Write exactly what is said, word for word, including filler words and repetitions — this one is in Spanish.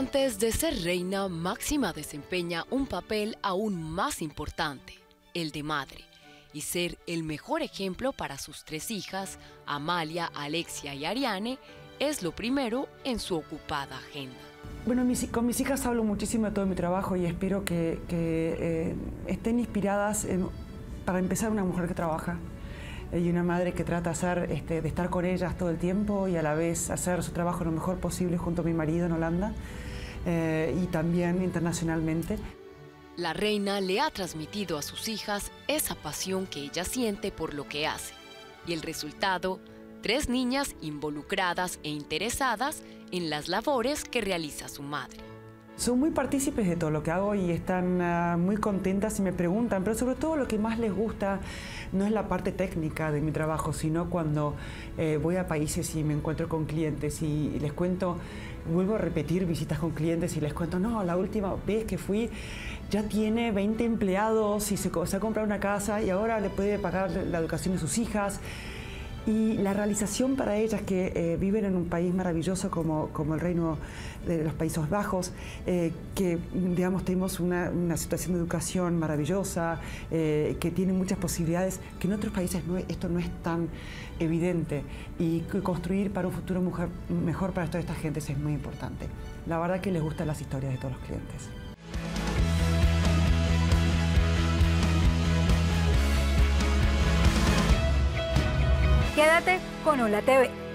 Antes de ser reina, Máxima desempeña un papel aún más importante, el de madre, y ser el mejor ejemplo para sus tres hijas, Amalia, Alexia y Ariane, es lo primero en su ocupada agenda. Bueno, mis, con mis hijas hablo muchísimo de todo mi trabajo y espero que, que eh, estén inspiradas en, para empezar, una mujer que trabaja y una madre que trata de, hacer, este, de estar con ellas todo el tiempo y a la vez hacer su trabajo lo mejor posible junto a mi marido en Holanda eh, y también internacionalmente. La reina le ha transmitido a sus hijas esa pasión que ella siente por lo que hace y el resultado, tres niñas involucradas e interesadas en las labores que realiza su madre. Son muy partícipes de todo lo que hago y están uh, muy contentas y me preguntan, pero sobre todo lo que más les gusta no es la parte técnica de mi trabajo, sino cuando eh, voy a países y me encuentro con clientes y, y les cuento, vuelvo a repetir visitas con clientes y les cuento, no, la última vez que fui ya tiene veinte empleados y se, se ha comprado una casa y ahora le puede pagar la educación de sus hijas. Y la realización para ellas que eh, viven en un país maravilloso como, como el Reino de los Países Bajos, eh, que digamos tenemos una, una situación de educación maravillosa, eh, que tiene muchas posibilidades, que en otros países no, esto no es tan evidente. Y construir para un futuro mujer, mejor para toda esta gente es muy importante. La verdad que les gustan las historias de todos los clientes. Quédate con ¡HOLA! T V.